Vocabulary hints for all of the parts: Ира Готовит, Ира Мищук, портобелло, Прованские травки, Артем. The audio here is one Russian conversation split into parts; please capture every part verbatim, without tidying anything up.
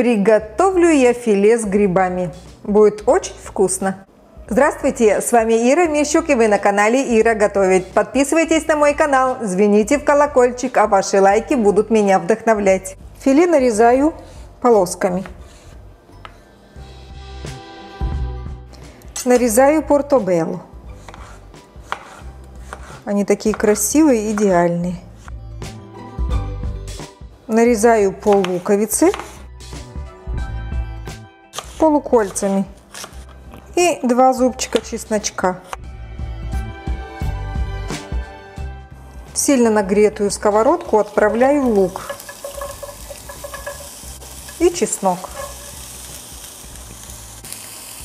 Приготовлю я филе с грибами. Будет очень вкусно. Здравствуйте, с вами Ира Мищук, и вы на канале Ира Готовит. Подписывайтесь на мой канал, звоните в колокольчик, а ваши лайки будут меня вдохновлять. Филе нарезаю полосками. Нарезаю портобелло. Они такие красивые, идеальные. Нарезаю пол луковицы полукольцами. И два зубчика чесночка. В сильно нагретую сковородку отправляю лук и чеснок.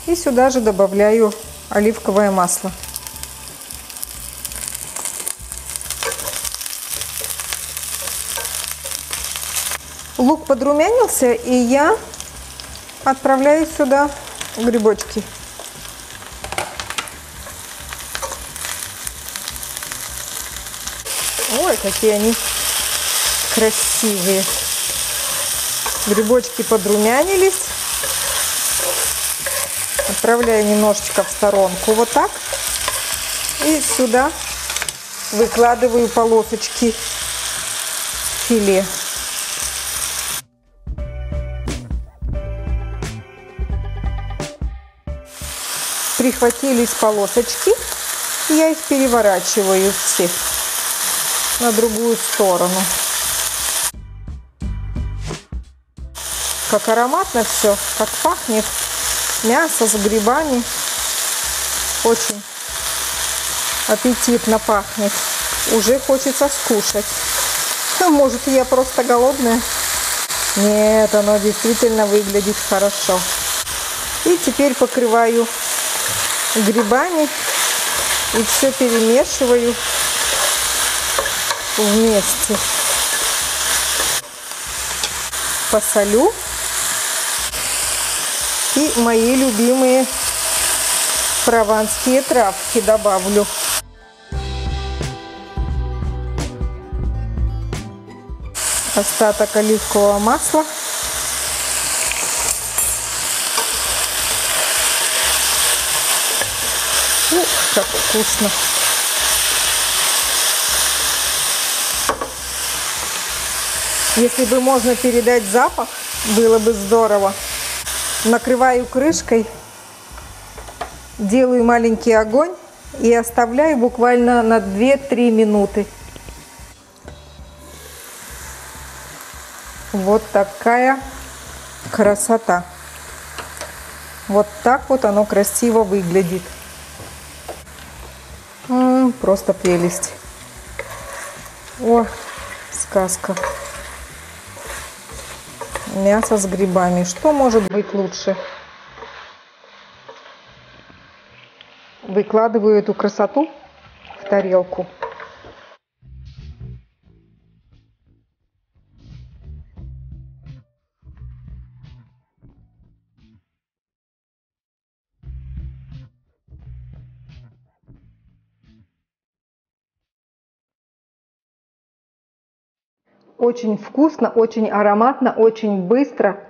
И сюда же добавляю оливковое масло. Лук подрумянился, и я отправляю сюда грибочки. Ой, какие они красивые. Грибочки подрумянились. Отправляю немножечко в сторонку, вот так. И сюда выкладываю полосочки филе. Прихватились полосочки, я их переворачиваю все на другую сторону. Как ароматно все, как пахнет мясо с грибами. Очень аппетитно пахнет. Уже хочется скушать. Может, я просто голодная? Нет, оно действительно выглядит хорошо. И теперь покрываю грибами и все перемешиваю вместе. Посолю. И мои любимые прованские травки добавлю. Остаток оливкового масла. Ух, как вкусно! Если бы можно передать запах, было бы здорово. Накрываю крышкой, делаю маленький огонь и оставляю буквально на две-три минуты. Вот такая красота. Вот так вот оно красиво выглядит. М-м, просто прелесть. О, сказка. Мясо с грибами. Что может быть лучше? Выкладываю эту красоту в тарелку. Очень вкусно, очень ароматно, очень быстро.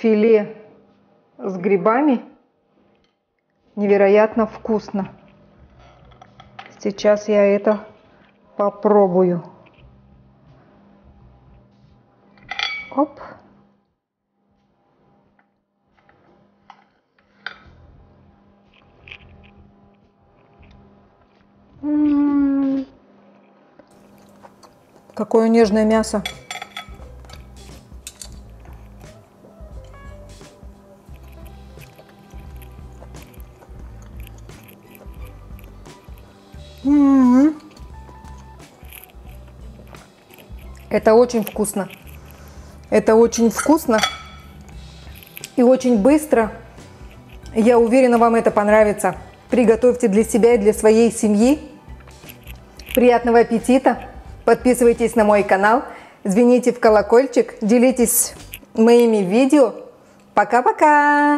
Филе с грибами. Невероятно вкусно. Сейчас я это попробую. Оп. Какое нежное мясо. М-м-м. Это очень вкусно. Это очень вкусно и очень быстро. Я уверена, вам это понравится. Приготовьте для себя и для своей семьи. Приятного аппетита! Подписывайтесь на мой канал, звоните в колокольчик, делитесь моими видео. Пока-пока!